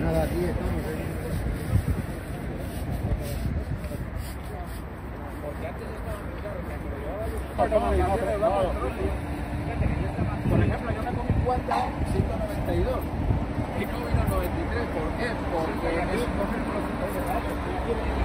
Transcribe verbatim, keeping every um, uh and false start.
Nada, aquí estamos. Porque antes estaba complicado, cuando llevaba yo. No, no, no. Por ejemplo, yo me comí cuarta ciento noventa y dos. Y no vino noventa y tres. ¿Por qué? Porque.